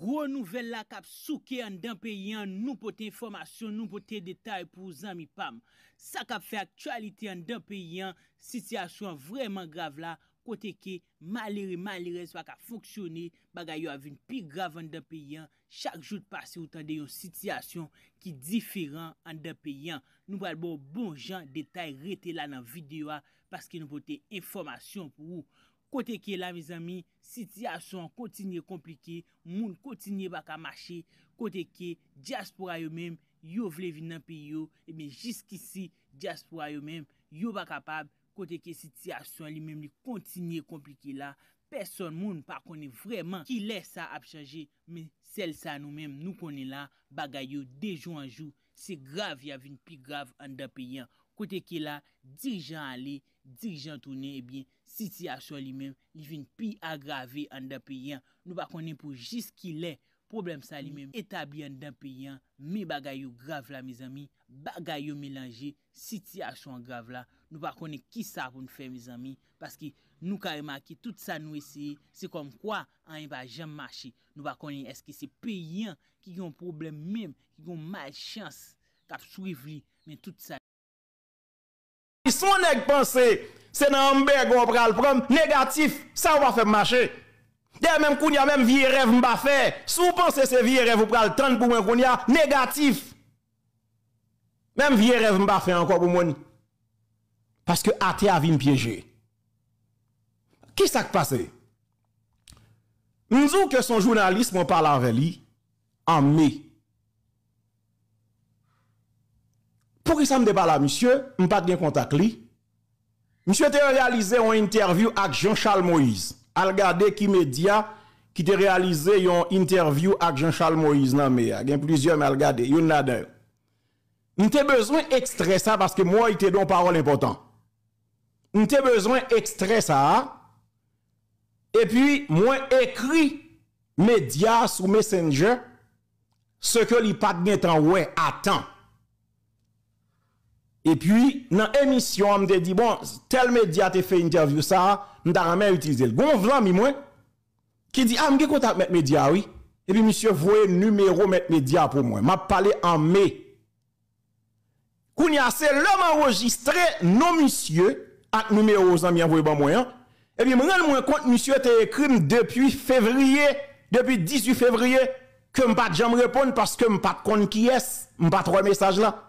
gros nouvelle la cap souké en d'un pays en nous pour information, nous pour détail pour zami pam. Ça cap fait actualité en d'un pays en situation vraiment grave là côté que malheureux soit cap fonctionner bagay yo avin plus grave en d'un pays en chaque jour passé autant de yon situation qui différent en d'un pays en. Nous pral bon gens détail rete là dans vidéo parce que nous pour information pour vous. Côté que là mes amis, situation continue compliquée, monde continue pas à marcher, côté que diaspora eux même, yo vle venir dans pays yo et bien jusqu'ici diaspora eux même, yo pas capable, côté que situation lui même li continue compliquée là, personne monde pas connaît vraiment qui laisse ça à changer, mais celle ça nous même nous connaît là, bagay yo de jour en jour, c'est grave, y a une plus grave en dans pays. Côté que là, dirigeant aller, dirigeant tourner, eh bien, situation lui-même, il vient plus aggraver en d'un pays. Nous ne connaissons pas jusqu'il est, problème ça lui-même, établi en d'un pays, mais bagay yo grave là, mes amis, bagay yo mélangé, situation grave là, nous ne connaissons qui ça pour nous faire, mes amis, parce que nous avons remarqué tout ça, nous essayons, c'est comme quoi, on ne va jamais marcher. Nous ne connaissons est-ce que c'est pays qui ont un problème même, qui ont malchance, qui ont suivi, mais tout ça. Son nèg pensé c'est dans Amberg on pral prendre négatif ça on va faire marcher d'ailleurs même kounya même vieux rêve m'pa faire sou pensez c'est vieux rêve vous pral tendre pour moi kounya négatif même vieux rêve m'pa faire encore pour moi parce que athée a vinn piéger qui ça qui passé m'dou que son journaliste m'en parle avec lui en mai. Pour ça me débat là, monsieur, je n'ai pas de contact li. Monsieur a réalisé une interview avec Jean-Charles Moïse. Al gade qui média qui a réalisé une interview avec Jean-Charles Moïse. Il y a plusieurs, mais al gade, il y en a deux. Nous avons besoin d'extrait ça parce que moi, il te donne parole importante. Nous avons besoin d'extrait ça. Et puis, moi, écrit média sous Messenger ce que li pas de temps, ouais, attends. Et puis, dans l'émission, on me dit, bon, tel média te fait interview ça, on t'a jamais utilisé. Bon, vlan, mi moi, qui dit, ah, m'ai contact avec média, oui. Et puis, monsieur, voyez numéro mettre média pour moi. M'a parlé en mai. Kounia, c'est l'homme enregistré, non, monsieur, avec numéro, ça m'a envoyé bon moyen. Et puis, moi, compte, monsieur, t'es écrit depuis février, depuis 18 février, que m'pas jamais répondre parce que m'pas de compte qui est, m'pas trois messages là.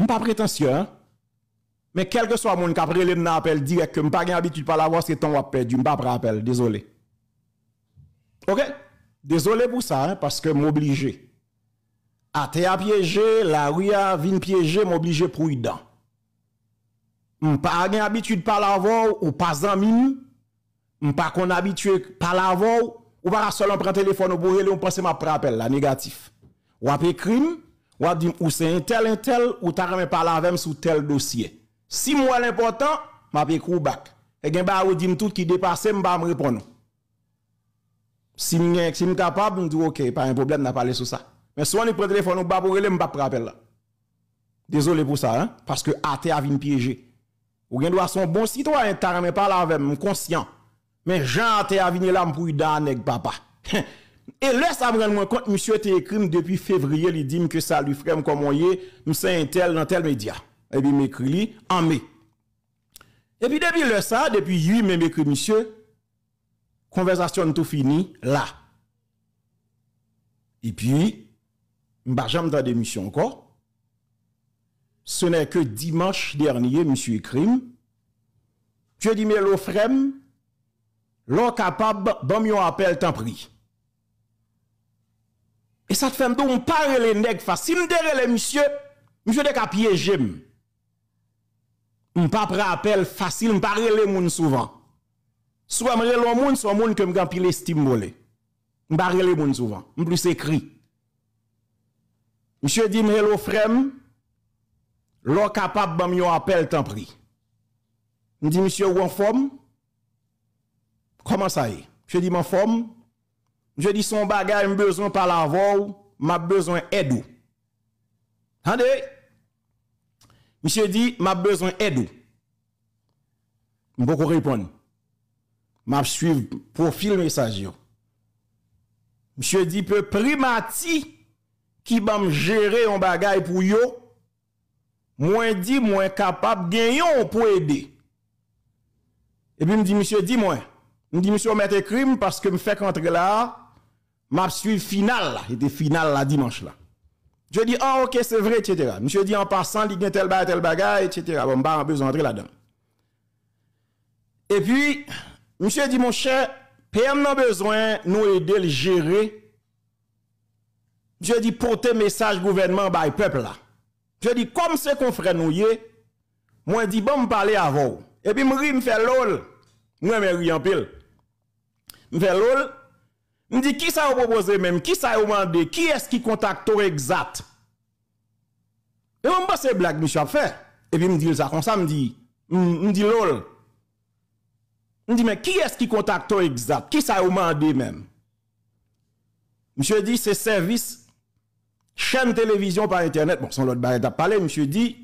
Je ne suis pas prétentieux, hein? Mais quel que soit mon cap, je n'ai pas appel direct, je n'ai pas l'habitude de l'avoir, c'est ton appel, je n'ai pas appel, désolé. Ok? Désolé pour ça, hein? Parce que je suis obligé. Athée a piégé, la rue a vint piéger, je suis obligé pour y dedans. Je n'ai pas l'habitude de l'avoir, ou pas en mine, je n'ai pas l'habitude de l'avoir, ou pas seul en prendre téléphone ou bourré, on pense ma appel, la négatif. Ou après crime. Ou c'est un tel, ou t'as même parlé avec moi sur tel dossier. Si moi l'important, m'a pris coup back. Et gen ba ou dim tout qui dépasse, m'ba m'répondre. Si m'en capable, m'dou ok, pas un problème, n'a parlé sur ça. Mais soit on prend le téléphone, ou ba pour rele, m'ba rappel là. Désolé pour ça, hein, parce que athée a vinn piéger. Ou gen doit son bon citoyen, t'as même parlé avec moi, conscient. Mais Jean athée a vinn là m'pouille d'un nèg papa. Et là, ça me rend compte, monsieur, t'es écrit depuis février, il dit que ça lui frère comme on y est, monsieur, un tel dans tel média. Et puis, il m'écrit en mai. Et puis, depuis le ça, depuis 8 mai, m'écrit, monsieur, conversation tout fini, là. Et puis, m'ba jamais dans démission encore. Ce n'est que dimanche dernier, monsieur écrit, je dis, mais l'offrem, l'on capable, bon, m'y appel, tant pris. Et ça te fait donc on parle les nègres facile. Si me les monsieur de capier j'aime. On pas prend appel facile, on parle les moun souvent. Soit me le moun, soit moun que me gampile estime volé. On parle les moun souvent, on plus écrit. Monsieur dit me hello frem. L'on capable ban yon appel tant pris. On dit monsieur ou en forme? Comment ça y? Monsieur dit en forme. Je dis son bagage, j'ai besoin par la voix, j'ai besoin d'aide. Attendez. Monsieur dit, j'ai besoin d'aide. Je ne peux pas répondre. Je suis profil message. monsieur dit peu primati qui va gérer un bagage pour yo, moins dit moins capable gagner pour aider. Et puis me dit monsieur dit moi, me dit monsieur mettre crime parce que me fait rentrer là, m'a suivi final là, était final là dimanche là. Je dis ah OK c'est vrai etc. Monsieur dit en passant il gagne tel bagage etc. Bon pas besoin d'entrer là-dedans. Et puis monsieur dit mon cher PM n'a besoin nous aider le gérer. Je dis porter message gouvernement par peuple là. Je dis comme c'est qu'on frère nous yé, moi dit bon me parler avant. Et puis me fait lol. Moi me ri en pile. Me fait lol. Me dit qui ça vous proposer même, qui ça vous demandé, qui est-ce qui contacte exact. Et on passe blague monsieur a fait. Et puis me dit ça comme ça me dit lol. On dit, mais qui est-ce qui contacte exact? Qui ça vous demandé même? Monsieur dit, c'est service, chaîne télévision par Internet. Bon, son l'autre barrette a parlé, monsieur dit,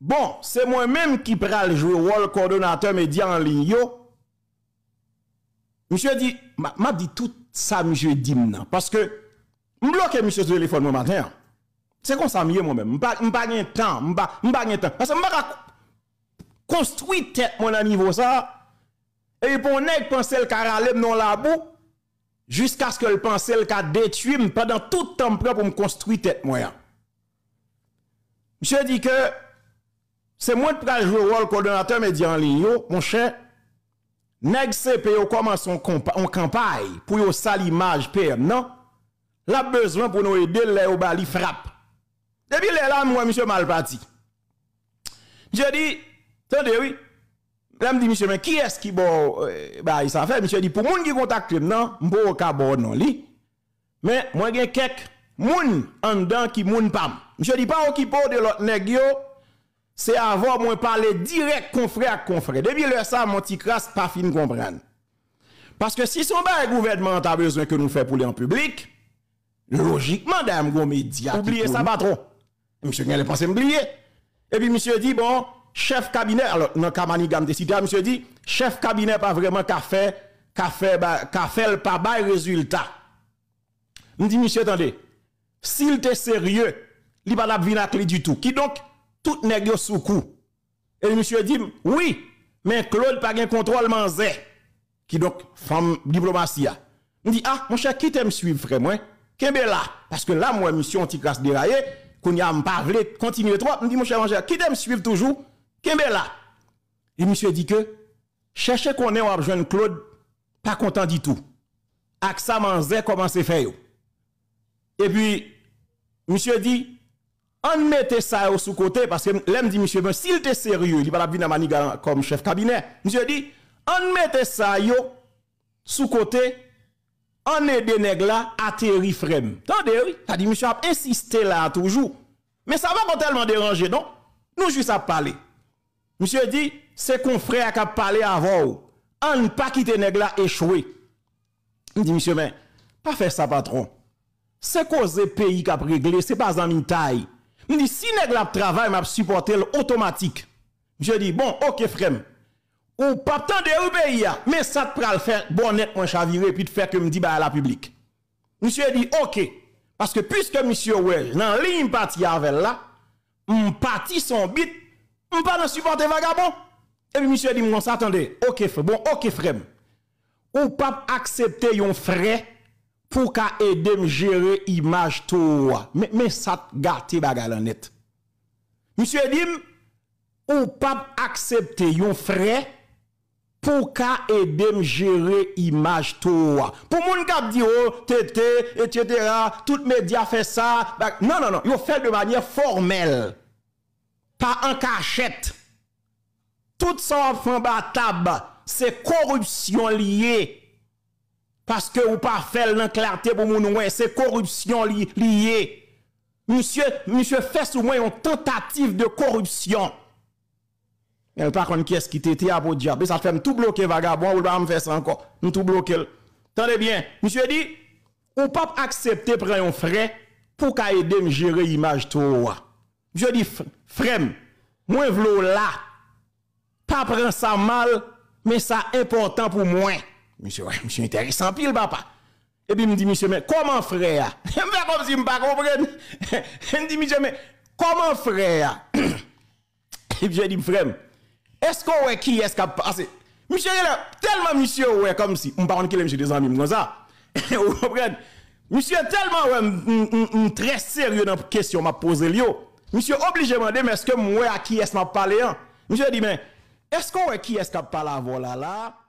bon, c'est moi-même qui pral jouer rôle coordonnateur média en ligne. Yo. Monsieur dit, m'a dit tout ça, monsieur dit, non. Parce que, m'bloque monsieur sur le téléphone, moi, matin. C'est comme ça, moi-même. M'pas gagne temps, m'pas gagne temps. Parce que m'pas construit tête, mon ami, niveau ça. Et pour nèg penser le caralem non la boue, jusqu'à ce que le penser le car détruit pendant tout le temps pour me construire tête moyen. Monsieur dit que c'est moi qui jouer le rôle coordonnateur média en ligne, mon cher. Nèg CPO commence en campagne pour yo sali image PM, non? La besoin pour nous aider les au bali frappe. Depuis là, moi, monsieur Malpati. Je dis, attendez, oui. Là, me dit, monsieur, mais qui est-ce qui bon, il s'en fait? Monsieur dit, pour moun qui contacte, non, m'bo ka bon, non, li. Mais, moi, j'ai quelques moun en dedans qui moun pam. Monsieur dit, pas occupé de l'autre nègre, c'est avoir, moi, parler direct, confrère, confrère. Depuis le ça, mon petit crasse, pas fin comprendre. Parce que si son bail gouvernement a besoin que nous faisons pour les en public, logiquement, d'un gros média. Oubliez ça, patron. Monsieur, il a pensé m'oublier. Et puis, monsieur dit, bon, chef cabinet, alors, non, Kamanigam de Cité, monsieur dit, chef cabinet pas vraiment café, le pas bail résultat. Me dit, monsieur, attendez, s'il était sérieux, il va pas venir à clé du tout. Qui donc, tout nègre sous coup. Et monsieur dit, oui, mais Claude pas un contrôle manzé. Qui donc, femme diplomatie. Me dit, ah, mon cher, qui t'aime suivre, frère, moi? Kembe là? Parce que là, moi, monsieur, on t'y classe déraillé, qu'on y a parlé, continuer trop. Me dit, mon cher, qui t'aime suivre toujours? Kembe là? Et monsieur dit que, cherchez qu'on est ou abjoint Claude, pas content du tout. Aksa manzé, comment c'est fait? Et puis, monsieur dit, on mette ça au sous-côté, parce que l'homme dit, monsieur, s'il était sérieux, il va pas venir à Maniga comme chef cabinet. Monsieur dit, on mette ça sous-côté, on aide des nègres là, à terri frem. Tendez, oui, t'as dit, monsieur, a insisté là toujours. Mais ça va pas tellement déranger, non? Nous juste à parler. Monsieur dit, c'est confrère qui a parlé avant. On ne pas quitter nèg là échoué. Il dit, monsieur, mais pas faire ça, patron. C'est cause pays qui a réglé, c'est pas en taille. Il dit, si nèg là travaille, m'a supporté automatique. Monsieur dit, bon, ok, frère. Ou pas tant de pays, mais ça te pral faire bonnet, mon chaviré, puis te faire que me dit, bah, à la publique. Monsieur dit, ok. Parce que puisque monsieur, ouais, dans ligne partie avec là, m'parti son bit, m'pas dans supporter vagabond. Et puis monsieur dit, m'on s'attendait. Ok, frère. Bon, ok, frère. Ou pas accepter yon frais pour qu'à aider me gérer image toi. Mais ça gâte bagal net. Monsieur dit, ou pas accepter yon frais pour qu'à aider me gérer image toi. Pour moun kap di oh, tété, etc. Tout média fait ça. Non, non, non. Yon fait de manière formelle. Pas en cachette. Tout ça en fin batab, c'est corruption liée. Parce que ou pas faire la clarté pour moun oué, c'est corruption liée. Monsieur fait sous moi une tentative de corruption. Mais par contre, qui est-ce qui t'était à pour diable? Ça fait tout bloquer vagabond, ou pas me faire ça encore. Nous tout bloquer. Tenez bien, monsieur dit, ou pas accepter prendre un frais pour qu'à aider me gérer image toi. Je dis, frème, moi v'lo là. Pas prendre ça mal, mais ça important pour moi. Monsieur, monsieur intéressant pile, papa. Et puis il me dit, monsieur, mais comment frère? Je me fais comme si je ne comprenais pas. Je me dis, monsieur, mais comment frère? Et puis je dis, frère, est-ce qu'on est qui est-ce qu'on a passé? Monsieur, tellement monsieur, ouais, comme si. On parle de monsieur des amis, comme ça. Vous comprenez? Monsieur, tellement très sérieux dans la question que je posé. Monsieur, obligé de demander, mais est-ce que moi, à qui est-ce que je parle? Monsieur dit, mais est-ce qu'on est qui est-ce qu'on parle à voilà là?